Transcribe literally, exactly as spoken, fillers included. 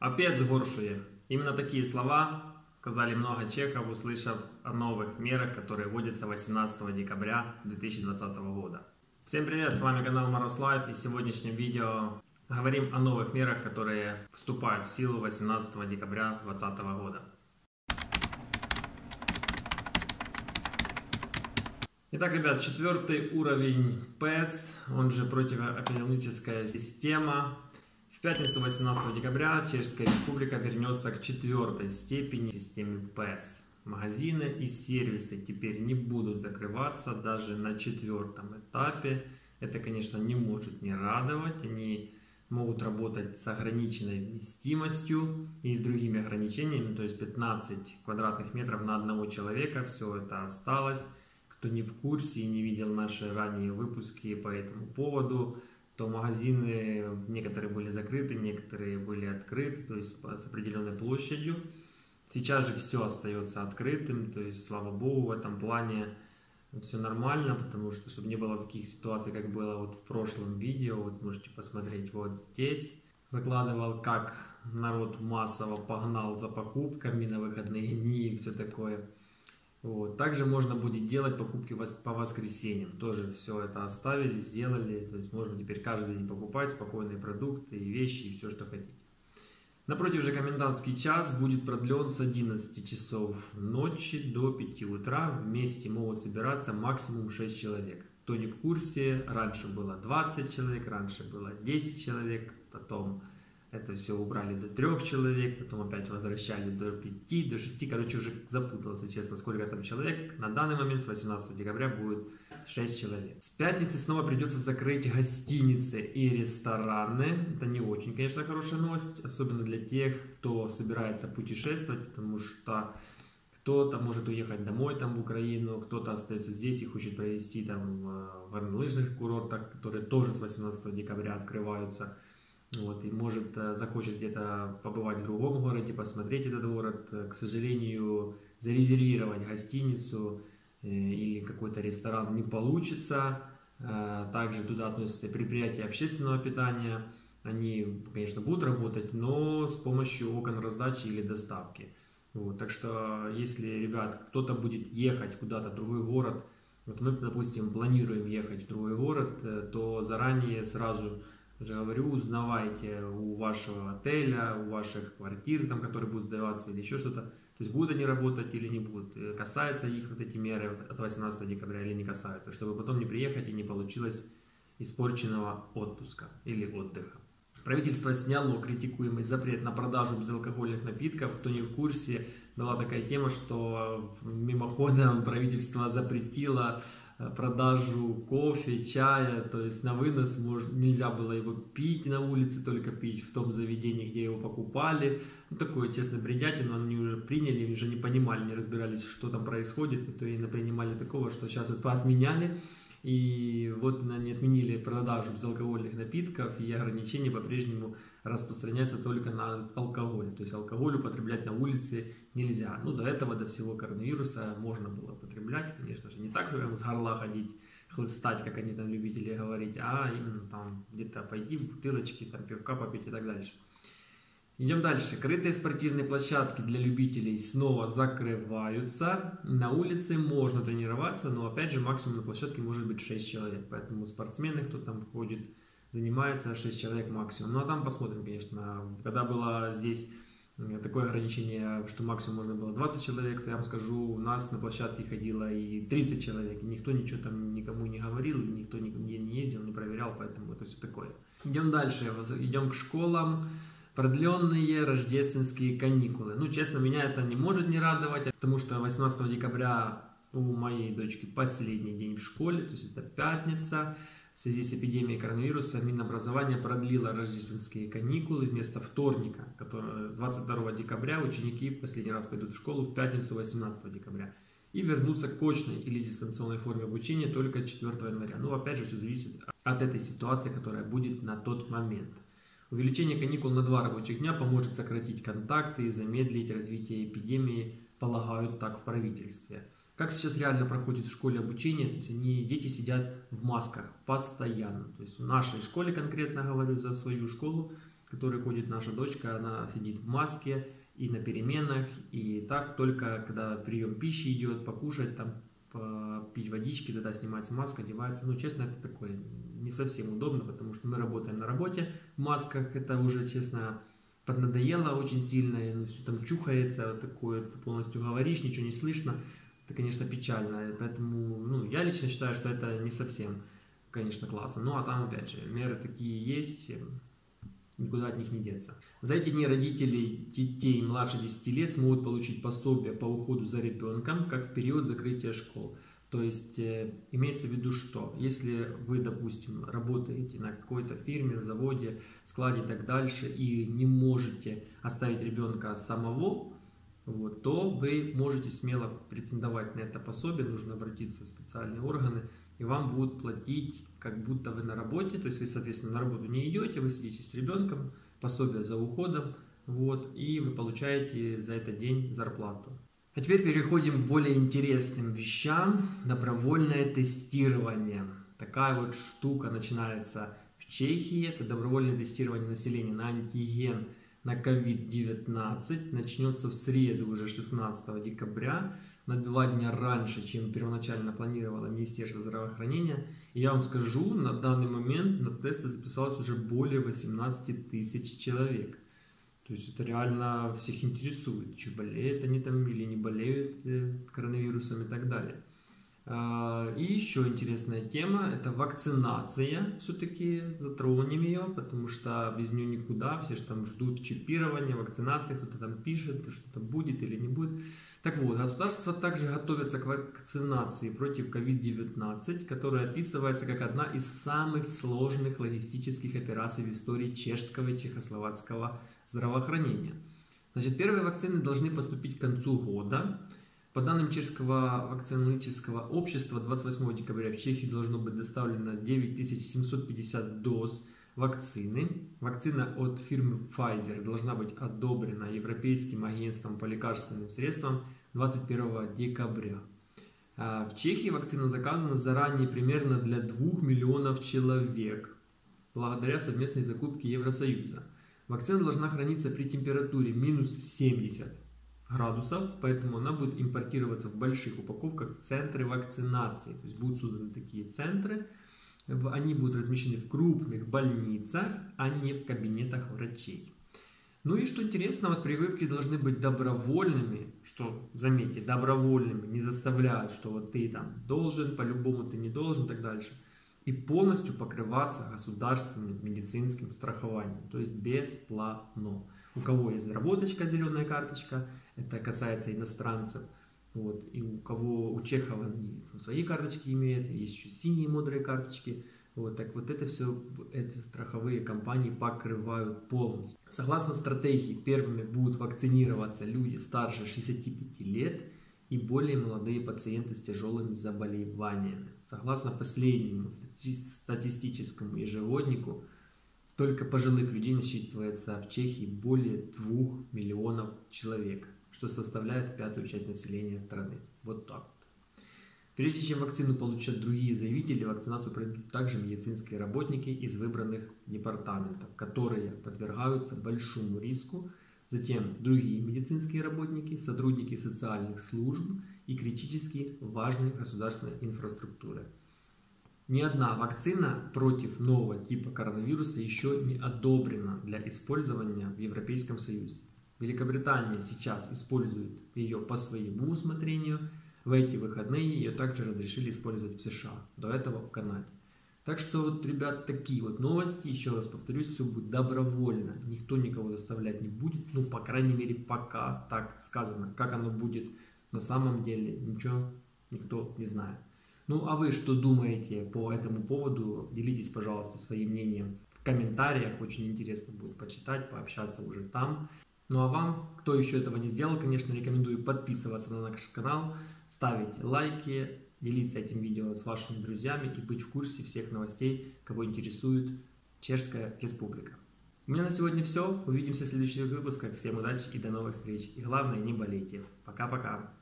Опять сгоршуя. Именно такие слова сказали много чехов, услышав о новых мерах, которые вводятся восемнадцатого декабря две тысячи двадцатого года. Всем привет, с вами канал MorozLive, и в сегодняшнем видео говорим о новых мерах, которые вступают в силу восемнадцатого декабря две тысячи двадцатого года. Итак, ребят, четвертый уровень ПЭС, он же противоэпидемическая система. В пятницу восемнадцатого декабря Чешская Республика вернется к четвертой степени системы ПЭС. Магазины и сервисы теперь не будут закрываться даже на четвертом этапе. Это, конечно, не может не радовать. Они могут работать с ограниченной вместимостью и с другими ограничениями, то есть пятнадцать квадратных метров на одного человека. Все это осталось. Кто не в курсе и не видел наши ранние выпуски по этому поводу, то магазины некоторые были закрыты, некоторые были открыты, то есть с определенной площадью. Сейчас же все остается открытым, то есть, слава богу, в этом плане все нормально, потому что, чтобы не было таких ситуаций, как было вот в прошлом видео, вот можете посмотреть вот здесь. Выкладывал, как народ массово погнал за покупками на выходные дни и все такое. Вот. Также можно будет делать покупки по воскресеньям. Тоже все это оставили, сделали. То есть можно теперь каждый день покупать спокойные продукты и вещи, и все, что хотите. Напротив же, комендантский час будет продлен с одиннадцати часов ночи до пяти утра. Вместе могут собираться максимум шесть человек. Кто не в курсе, раньше было двадцать человек, раньше было десять человек, потом это все убрали до трех человек, потом опять возвращали до пяти, до шести. Короче, уже запутался, честно, сколько там человек. На данный момент с восемнадцатого декабря будет шесть человек. С пятницы снова придется закрыть гостиницы и рестораны. Это не очень, конечно, хорошая новость, особенно для тех, кто собирается путешествовать, потому что кто-то может уехать домой там в Украину, кто-то остается здесь и хочет провести там в горнолыжных курортах, которые тоже с восемнадцатого декабря открываются. Вот, и может захочет где-то побывать в другом городе, посмотреть этот город. К сожалению, зарезервировать гостиницу или какой-то ресторан не получится. Также туда относятся предприятия общественного питания. Они, конечно, будут работать, но с помощью окон раздачи или доставки. Вот, так что, если, ребят, кто-то будет ехать куда-то в другой город, вот мы, допустим, планируем ехать в другой город, то заранее сразу... Уже говорю, узнавайте у вашего отеля, у ваших квартир, там, которые будут сдаваться, или еще что-то. То есть будут они работать или не будут, касаются их вот эти меры от восемнадцатого декабря или не касаются, чтобы потом не приехать и не получилось испорченного отпуска или отдыха. Правительство сняло критикуемый запрет на продажу безалкогольных напитков. Кто не в курсе, была такая тема, что мимоходом правительство запретило продажу кофе, чая, то есть на вынос можно, нельзя было его пить на улице, только пить в том заведении, где его покупали. Ну, такое, честно, бредятину, они уже приняли, уже не понимали, не разбирались, что там происходит, и то и напринимали такого, что сейчас вот поотменяли, и вот они отменили продажу безалкогольных напитков, и ограничения по-прежнему распространяются только на алкоголь, то есть алкоголь употреблять на улице нельзя. Ну, до этого, до всего коронавируса можно было употреблять, конечно же, не так прям с горла ходить, хлыстать, как они там любители говорить, а именно там где-то пойти в бутылочки, там пивка попить и так дальше. Идем дальше. Крытые спортивные площадки для любителей снова закрываются. На улице можно тренироваться, но опять же максимум на площадке может быть шесть человек. Поэтому спортсмены, кто там ходит, занимается, шесть человек максимум. Ну а там посмотрим, конечно. Когда было здесь такое ограничение, что максимум можно было двадцать человек, то я вам скажу, у нас на площадке ходило и тридцать человек. И никто ничего там никому не говорил, никто нигде не ездил, не проверял, поэтому это все такое. Идем дальше. Идем к школам. Продленные рождественские каникулы. Ну, честно, меня это не может не радовать, потому что восемнадцатого декабря у моей дочки последний день в школе, то есть это пятница. В связи с эпидемией коронавируса Минобразование продлило рождественские каникулы. Вместо вторника, который двадцать второго декабря, ученики последний раз пойдут в школу в пятницу восемнадцатого декабря и вернутся к очной или дистанционной форме обучения только четвёртого января. Ну, опять же, все зависит от этой ситуации, которая будет на тот момент. Увеличение каникул на два рабочих дня поможет сократить контакты и замедлить развитие эпидемии, полагают так в правительстве. Как сейчас реально проходит в школе обучение, то есть они, дети сидят в масках постоянно. То есть в нашей школе, конкретно говорю за свою школу, который ходит наша дочка, она сидит в маске и на переменах, и так только когда прием пищи идет, покушать, там, пить водички, тогда снимается маска, одевается. Ну, честно, это такое не совсем удобно, потому что мы работаем на работе в масках, это уже, честно, поднадоело очень сильно, ну, все там чухается, такое, ты полностью говоришь, ничего не слышно, это, конечно, печально, поэтому, ну, я лично считаю, что это не совсем, конечно, классно. Ну, а там, опять же, меры такие есть, никуда от них не деться. За эти дни родители детей младше десяти лет смогут получить пособие по уходу за ребенком, как в период закрытия школ. То есть, э, имеется в виду, что если вы, допустим, работаете на какой-то фирме, заводе, складе и так дальше, и не можете оставить ребенка самого, вот, то вы можете смело претендовать на это пособие, нужно обратиться в специальные органы, и вам будут платить, как будто вы на работе, то есть вы, соответственно, на работу не идете, вы сидите с ребенком, пособие за уходом, вот, и вы получаете за этот день зарплату. А теперь переходим к более интересным вещам. Добровольное тестирование. Такая вот штука начинается в Чехии. Это добровольное тестирование населения на антиген, на ковид девятнадцать. Начнется в среду, уже шестнадцатого декабря, на два дня раньше, чем первоначально планировало Министерство здравоохранения. И я вам скажу, на данный момент на тесты записалось уже более восемнадцати тысяч человек. То есть это реально всех интересует, что болеют они там или не болеют коронавирусом и так далее. И еще интересная тема – это вакцинация. Все-таки затронем ее, потому что без нее никуда. Все же там ждут чипирования, вакцинации, кто-то там пишет, что-то будет или не будет. Так вот, государство также готовится к вакцинации против ковид девятнадцать, которая описывается как одна из самых сложных логистических операций в истории чешского и чехословацкого здравоохранения. Значит, первые вакцины должны поступить к концу года. По данным Чешского вакцинологического общества, двадцать восьмого декабря в Чехию должно быть доставлено девять тысяч семьсот пятьдесят доз вакцины. Вакцина от фирмы Pfizer должна быть одобрена Европейским агентством по лекарственным средствам двадцать первого декабря. В Чехии вакцина заказана заранее примерно для двух миллионов человек, благодаря совместной закупке Евросоюза. Вакцина должна храниться при температуре минус семьдесят градусов, поэтому она будет импортироваться в больших упаковках в центры вакцинации. То есть будут созданы такие центры, они будут размещены в крупных больницах, а не в кабинетах врачей. Ну и что интересно, вот прививки должны быть добровольными, что, заметьте, добровольными, не заставляют, что вот ты там должен, по-любому ты не должен и так дальше. И полностью покрываться государственным медицинским страхованием, то есть бесплатно. У кого есть заработочка, зеленая карточка, это касается иностранцев, вот, и у кого, у чехов они свои карточки имеют, есть еще синие мудрые карточки, вот, так вот это все, эти страховые компании покрывают полностью. Согласно стратегии, первыми будут вакцинироваться люди старше шестидесяти пяти лет, и более молодые пациенты с тяжелыми заболеваниями. Согласно последнему статистическому ежегоднику, только пожилых людей насчитывается в Чехии более двух миллионов человек, что составляет пятую часть населения страны. Вот так вот. Прежде чем вакцину получат другие заявители, вакцинацию пройдут также медицинские работники из выбранных департаментов, которые подвергаются большому риску. Затем другие медицинские работники, сотрудники социальных служб и критически важной государственной инфраструктуры. Ни одна вакцина против нового типа коронавируса еще не одобрена для использования в Европейском Союзе. Великобритания сейчас использует ее по своему усмотрению. В эти выходные ее также разрешили использовать в США, до этого в Канаде. Так что, вот, ребят, такие вот новости, еще раз повторюсь, все будет добровольно, никто никого заставлять не будет, ну, по крайней мере, пока так сказано, как оно будет на самом деле, ничего никто не знает. Ну, а вы что думаете по этому поводу, делитесь, пожалуйста, своим мнением в комментариях, очень интересно будет почитать, пообщаться уже там. Ну, а вам, кто еще этого не сделал, конечно, рекомендую подписываться на наш канал, ставить лайки, делиться этим видео с вашими друзьями и быть в курсе всех новостей, кого интересует Чешская Республика. У меня на сегодня все. Увидимся в следующих выпусках. Всем удачи и до новых встреч. И главное, не болейте. Пока-пока.